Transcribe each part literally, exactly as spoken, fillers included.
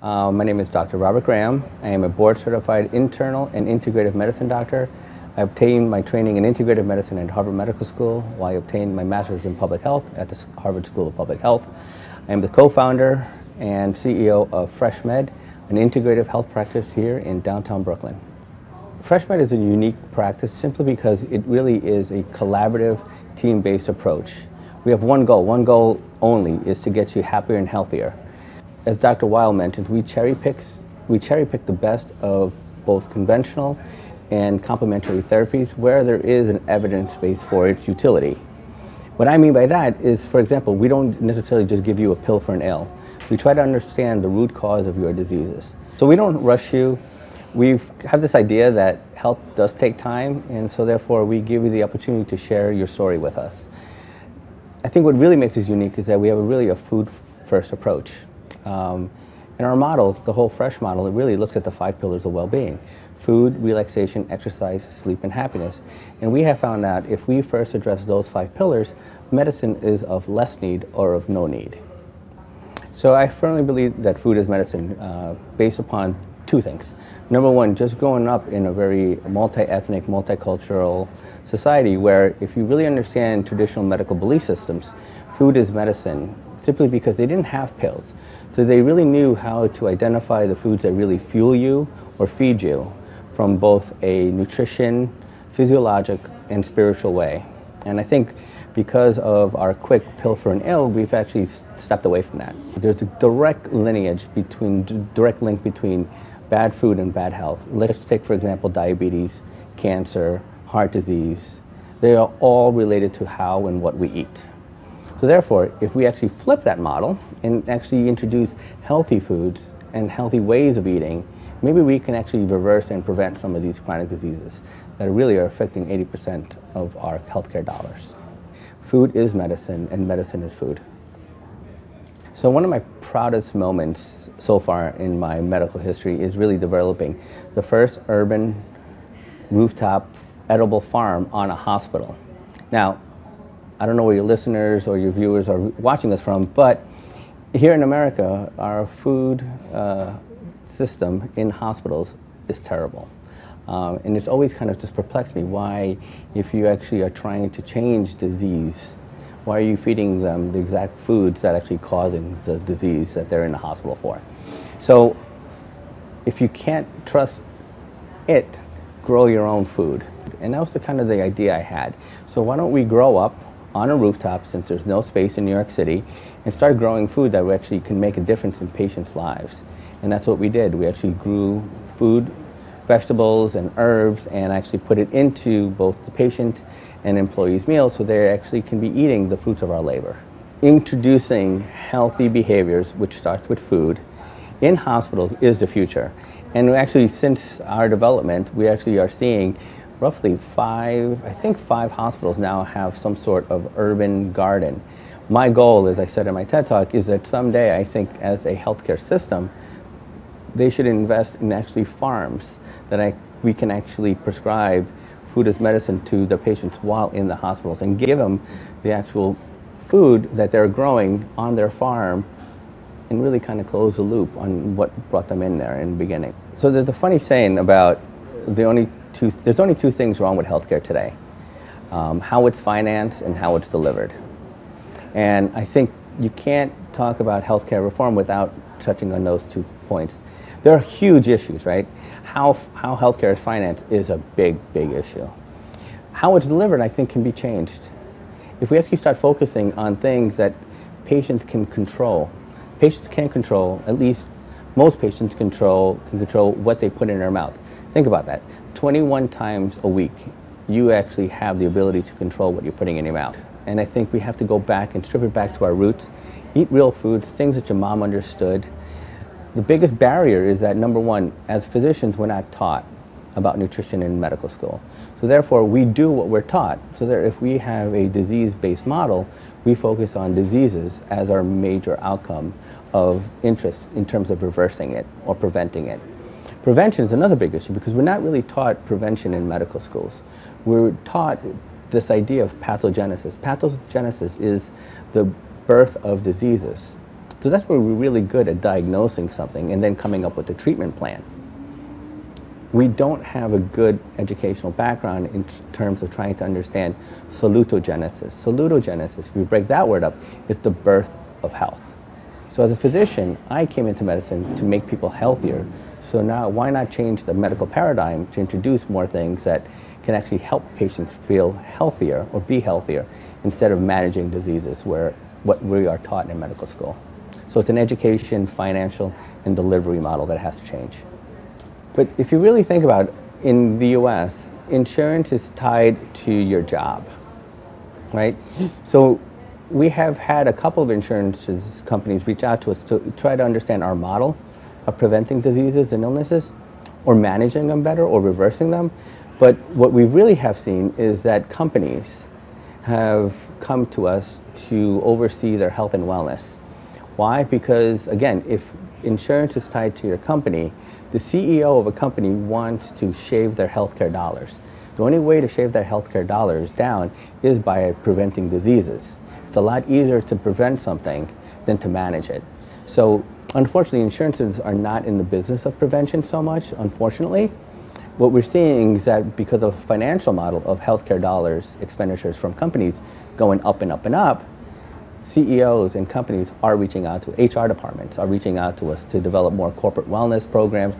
Uh, my name is Doctor Robert Graham. I am a board-certified internal and integrative medicine doctor. I obtained my training in integrative medicine at Harvard Medical School, while I obtained my master's in public health at the Harvard School of Public Health. I am the co-founder and C E O of FreshMed, an integrative health practice here in downtown Brooklyn. FreshMed is a unique practice simply because it really is a collaborative, team-based approach. We have one goal. One goal only is to get you happier and healthier. As Doctor Weil mentioned, we cherry picks, we cherry pick the best of both conventional and complementary therapies where there is an evidence base for its utility. What I mean by that is, for example, we don't necessarily just give you a pill for an ail. We try to understand the root cause of your diseases. So we don't rush you. We have this idea that health does take time, and so therefore we give you the opportunity to share your story with us. I think what really makes us unique is that we have a really a food-first approach. Um, in our model, the whole FRESH model, it really looks at the five pillars of well-being: food, relaxation, exercise, sleep, and happiness. And we have found out if we first address those five pillars, medicine is of less need or of no need. So I firmly believe that food is medicine uh, based upon two things. Number one, just growing up in a very multi-ethnic, multicultural society where if you really understand traditional medical belief systems, food is medicine, simply because they didn't have pills. So they really knew how to identify the foods that really fuel you or feed you from both a nutrition, physiologic, and spiritual way. And I think because of our quick pill for an ill, we've actually stepped away from that. There's a direct lineage between, direct link between bad food and bad health. Let's take, for example, diabetes, cancer, heart disease. They are all related to how and what we eat. So therefore, if we actually flip that model and actually introduce healthy foods and healthy ways of eating, maybe we can actually reverse and prevent some of these chronic diseases that really are affecting eighty percent of our healthcare dollars. Food is medicine, and medicine is food. So one of my proudest moments so far in my medical history is really developing the first urban rooftop edible farm on a hospital. Now, I don't know where your listeners or your viewers are watching this from, but here in America, our food uh, system in hospitals is terrible. Um, and it's always kind of just perplexed me why, if you actually are trying to change disease, why are you feeding them the exact foods that are actually causing the disease that they're in the hospital for? So if you can't trust it, grow your own food. And that was the kind of the idea I had. So why don't we grow up on a rooftop, since there's no space in New York City, and start growing food that we actually can make a difference in patients' lives. And that's what we did. We actually grew food, vegetables, and herbs, and actually put it into both the patient and employees' meals so they actually can be eating the fruits of our labor. Introducing healthy behaviors, which starts with food, in hospitals is the future. And actually, since our development, we actually are seeing roughly five, I think five hospitals now have some sort of urban garden. My goal, as I said in my TED talk, is that someday I think as a healthcare system, they should invest in actually farms that I, we can actually prescribe food as medicine to the patients while in the hospitals and give them the actual food that they're growing on their farm and really kind of close the loop on what brought them in there in the beginning. So there's a funny saying about the only Two, there's only two things wrong with healthcare today: um, how it's financed and how it's delivered. And I think you can't talk about healthcare reform without touching on those two points. There are huge issues, right? How how healthcare is financed is a big, big issue. How it's delivered, I think, can be changed if we actually start focusing on things that patients can control. Patients can control, at least most patients control can control what they put in their mouth. Think about that. twenty-one times a week, you actually have the ability to control what you're putting in your mouth. And I think we have to go back and strip it back to our roots, eat real foods, things that your mom understood. The biggest barrier is that, number one, as physicians, we're not taught about nutrition in medical school. So therefore, we do what we're taught. So that if we have a disease-based model, we focus on diseases as our major outcome of interest in terms of reversing it or preventing it. Prevention is another big issue because we're not really taught prevention in medical schools. We're taught this idea of pathogenesis. Pathogenesis is the birth of diseases. So that's where we're really good at diagnosing something and then coming up with a treatment plan. We don't have a good educational background in terms of trying to understand salutogenesis. Salutogenesis, if you break that word up, is the birth of health. So as a physician, I came into medicine to make people healthier. So now why not change the medical paradigm to introduce more things that can actually help patients feel healthier or be healthier instead of managing diseases where what we are taught in medical school. So it's an education, financial, and delivery model that has to change. But if you really think about it, in the U S, insurance is tied to your job, right? So we have had a couple of insurance companies reach out to us to try to understand our model of preventing diseases and illnesses or managing them better or reversing them. But what we really have seen is that companies have come to us to oversee their health and wellness. Why? Because, again, if insurance is tied to your company, the C E O of a company wants to shave their healthcare dollars. The only way to shave their healthcare dollars down is by preventing diseases. It's a lot easier to prevent something than to manage it. So, unfortunately, insurances are not in the business of prevention so much, unfortunately. What we're seeing is that because of the financial model of healthcare dollars, expenditures from companies going up and up and up, C E Os and companies are reaching out to, H R departments are reaching out to us to develop more corporate wellness programs.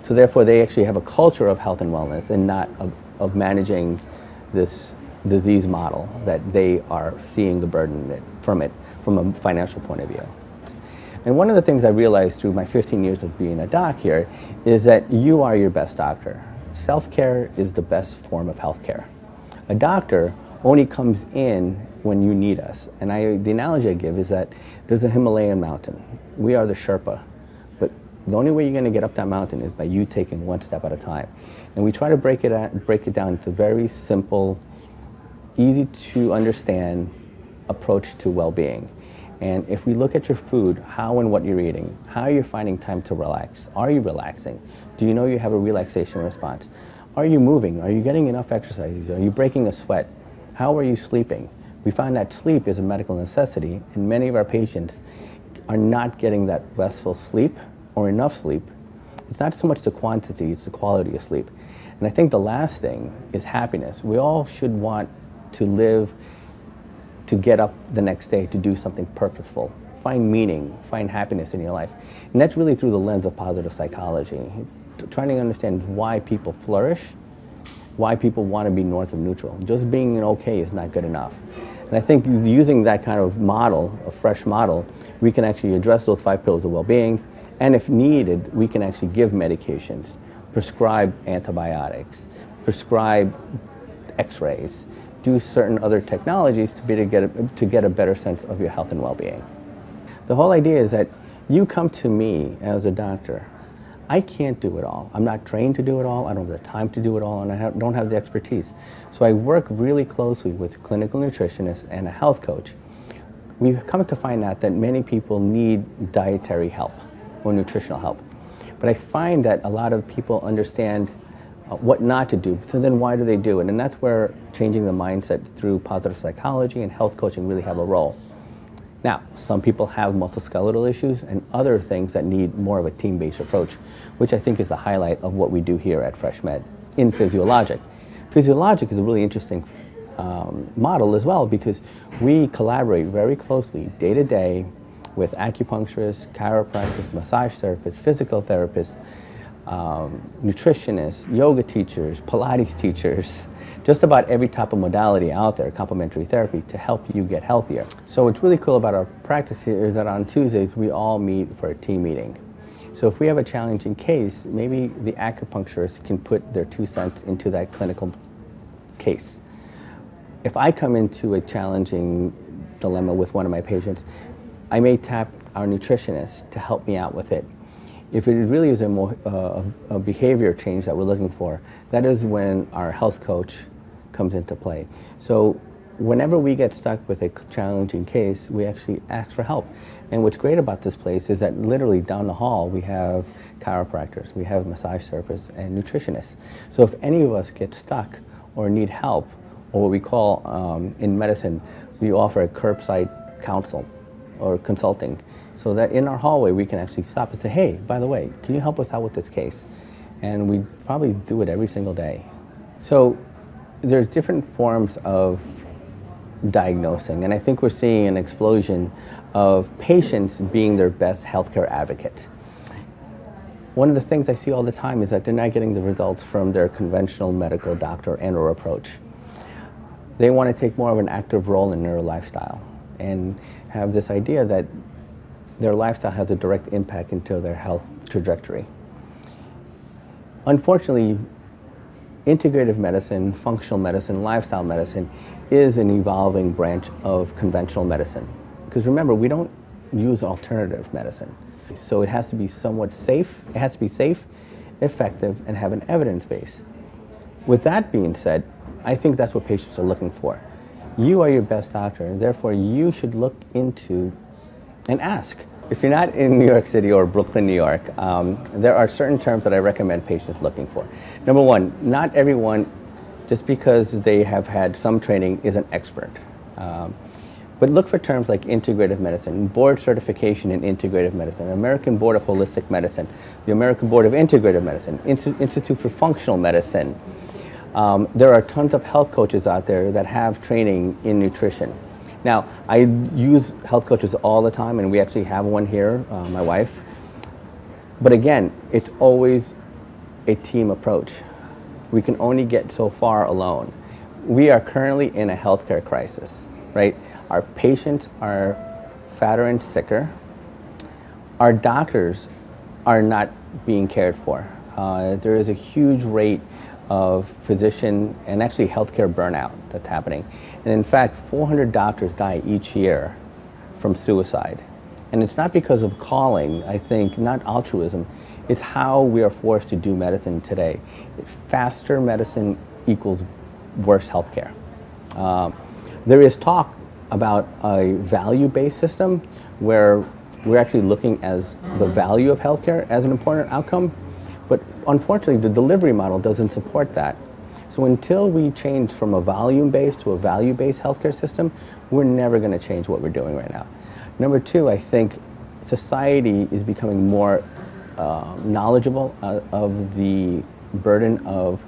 So therefore they actually have a culture of health and wellness and not of, of managing this disease model that they are seeing the burden from it from a financial point of view. And one of the things I realized through my fifteen years of being a doc here is that you are your best doctor. Self-care is the best form of healthcare. A doctor only comes in when you need us. And I, the analogy I give is that there's a Himalayan mountain. We are the Sherpa. But the only way you're going to get up that mountain is by you taking one step at a time. And we try to break it, at, break it down into very simple, easy to understand approach to well-being. And if we look at your food, how and what you're eating, how are you finding time to relax? Are you relaxing? Do you know you have a relaxation response? Are you moving? Are you getting enough exercise? Are you breaking a sweat? How are you sleeping? We find that sleep is a medical necessity, and many of our patients are not getting that restful sleep or enough sleep. It's not so much the quantity, it's the quality of sleep. And I think the last thing is happiness. We all should want to live, to get up the next day, to do something purposeful. Find meaning, find happiness in your life. And that's really through the lens of positive psychology, trying to understand why people flourish, why people want to be north of neutral. Just being okay is not good enough. And I think using that kind of model, a fresh model, we can actually address those five pillars of well-being, and if needed, we can actually give medications, prescribe antibiotics, prescribe x-rays, do certain other technologies to, be to, get a, to get a better sense of your health and well-being. The whole idea is that you come to me as a doctor. I can't do it all. I'm not trained to do it all. I don't have the time to do it all, and I ha don't have the expertise. So I work really closely with clinical nutritionists and a health coach. We've come to find out that many people need dietary help or nutritional help. But I find that a lot of people understand Uh, what not to do, so then why do they do it? And that's where changing the mindset through positive psychology and health coaching really have a role. Now, some people have musculoskeletal issues and other things that need more of a team-based approach, which I think is the highlight of what we do here at FreshMed in Physiologic. Physiologic is a really interesting um, model as well, because we collaborate very closely day-to-day with acupuncturists, chiropractors, massage therapists, physical therapists, Um, nutritionists, yoga teachers, Pilates teachers, just about every type of modality out there, complementary therapy, to help you get healthier. So what's really cool about our practice here is that on Tuesdays we all meet for a team meeting. So if we have a challenging case, maybe the acupuncturist can put their two cents into that clinical case. If I come into a challenging dilemma with one of my patients, I may tap our nutritionist to help me out with it. If it really is a, more, uh, a behavior change that we're looking for, that is when our health coach comes into play. So whenever we get stuck with a challenging case, we actually ask for help. And what's great about this place is that literally down the hall we have chiropractors, we have massage therapists and nutritionists. So if any of us get stuck or need help, or what we call um, in medicine, we offer a curbside counsel. or consulting, so that in our hallway we can actually stop and say, hey, by the way, can you help us out with this case? And we probably do it every single day. So there's different forms of diagnosing, and I think we're seeing an explosion of patients being their best healthcare advocate. One of the things I see all the time is that they're not getting the results from their conventional medical doctor and or approach. They want to take more of an active role in their lifestyle and have this idea that their lifestyle has a direct impact into their health trajectory. Unfortunately, integrative medicine, functional medicine, lifestyle medicine is an evolving branch of conventional medicine. Because remember, we don't use alternative medicine. So it has to be somewhat safe, it has to be safe, effective, and have an evidence base. With that being said, I think that's what patients are looking for. You are your best doctor, and therefore you should look into and ask. If you're not in New York City or Brooklyn, New York, um, there are certain terms that I recommend patients looking for. Number one, not everyone, just because they have had some training, is an expert. Um, But look for terms like integrative medicine, board certification in integrative medicine, American Board of Holistic Medicine, the American Board of Integrative Medicine, Institute for Functional Medicine. Um, there are tons of health coaches out there that have training in nutrition. Now, I use health coaches all the time, and we actually have one here, uh, my wife. But again, it's always a team approach. We can only get so far alone. We are currently in a healthcare crisis, right? Our patients are fatter and sicker. Our doctors are not being cared for. Uh, there is a huge rate of physician and actually healthcare burnout that's happening. And in fact, four hundred doctors die each year from suicide. And it's not because of calling, I think, not altruism. It's how we are forced to do medicine today. Faster medicine equals worse healthcare. Uh, there is talk about a value-based system where we're actually looking as the value of healthcare as an important outcome, but unfortunately the delivery model doesn't support that. So until we change from a volume-based to a value-based healthcare system, we're never going to change what we're doing right now. Number two, I think society is becoming more uh, knowledgeable uh, of the burden of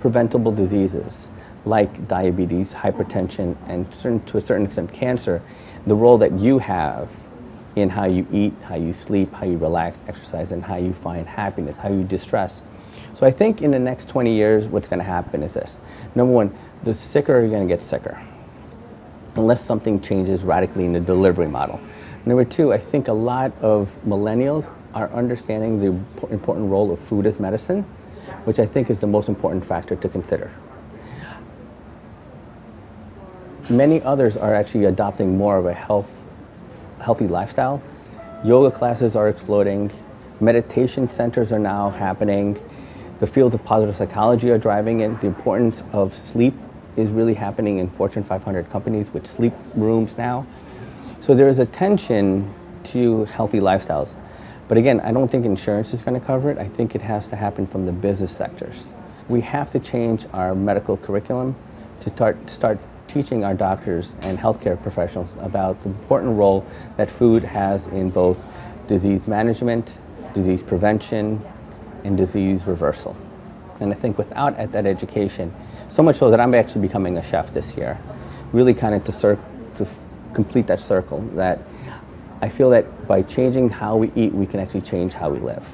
preventable diseases, like diabetes, hypertension, and certain, to a certain extent cancer, the role that you have in how you eat, how you sleep, how you relax, exercise, and how you find happiness, how you distress. So I think in the next twenty years, what's gonna happen is this. Number one, the sicker you're gonna get sicker, unless something changes radically in the delivery model. Number two, I think a lot of millennials are understanding the important role of food as medicine, which I think is the most important factor to consider. Many others are actually adopting more of a health, healthy lifestyle. Yoga classes are exploding. Meditation centers are now happening. The fields of positive psychology are driving it. The importance of sleep is really happening in Fortune five hundred companies with sleep rooms now. So there is a tension to healthy lifestyles. But again, I don't think insurance is going to cover it. I think it has to happen from the business sectors. We have to change our medical curriculum to start, start teaching our doctors and healthcare professionals about the important role that food has in both disease management, disease prevention, and disease reversal. And I think without that education, so much so that I'm actually becoming a chef this year, really kind of to, to complete that circle, that I feel that by changing how we eat, we can actually change how we live.